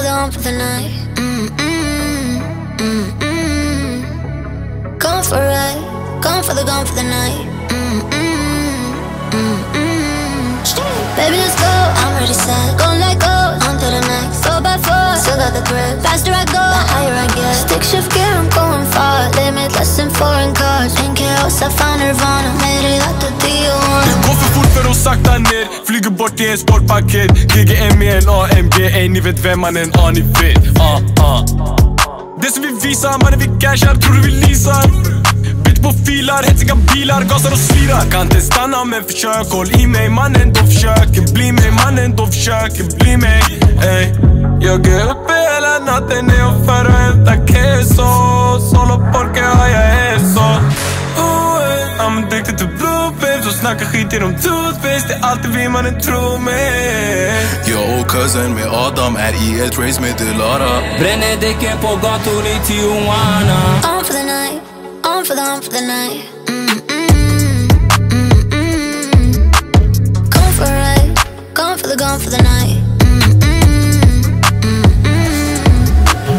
for gone for the night. Gone for a ride, gone for the night. Baby, let's go, I'm ready set. Gonna let go, on to the next. 4x4, still got the grip. Faster I go, the higher I get. Stick shift gear, I'm going far. Limitless in foreign cars. In Chaos, I find Nirvana. Made it out to D.O.R. Saktan ner, flyger bort i en sportpaket. GGM med en AMG, ey ni vet vem mannen, ni vet. Det som vi visar, mannen vi cashar, tror du vi leasar? Bit på filar, hetsiga bilar, gasar och slirar. Kan inte stanna men försök, håll i mig mannen, de försöker bli mig mannen, de försöker bli mig. Ey, jag är uppe hela natten när jag för och hämtar queso. Solo porque haya eso. I'm addicted to blue babes. Och snackar skit genom toothpaste. Det är alltid vi mannen tror med. Jag och kusin med Adam är i ett race med Delara. Bränner däcken på gator i Tijuana. On for the night, on for the night. Gone for a ride, gone for the night.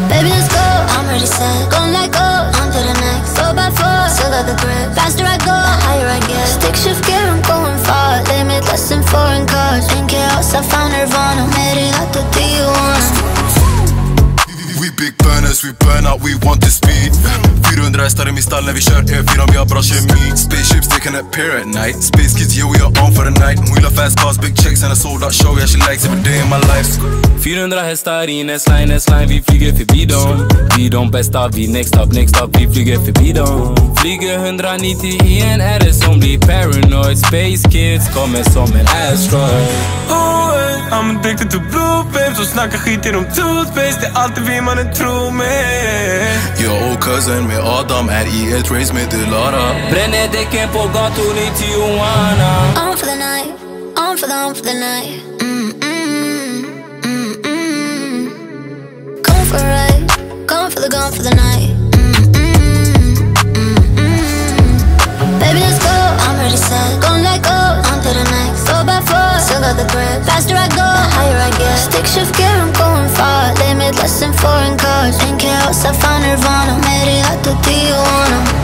Baby let's go, I'm ready set. Gonna let go, on to the next. 4x4, still got the grip. Faster I go, the higher I get. Stick shift gear, I'm going far. Limitless in foreign cars. In Chaos, I found Nirvana. Made it out to D1. We big burners, we burn out, we want the speed. 400 starter i stall när vi kör E4, vi har bra kemi. Spaceships, they can appear at night. Space kids, yeah we are on for the night. We love fast cars, big checks and a sold out show. Yeah, she likes every day in my life. 400 hästar i S-line, vi flyger förbi dem. Vi de bästa, vi next up, vi flyger förbi dem. Flyger 190 i en RS som blir paranoid. Space kids kommer som en asteroid. I'm addicted to blue babes. Och snackar skit genom toothpaste. Det är alltid vi mannen tror med. Jag och kusin med Adam är i ett race med Delara. Bränner däcken på gator i Tijuana. On for the night, on for the night. Gone for a ride, gone for the night. Baby let's go, I'm ready set. Gonna let go, on to the next. 4x4, still got the grip. Faster I go, the higher I get. Stick shift gear, I'm going far. Limitless in foreign cars. In Chaos, I found Nirvana. Made it out to Tijuana.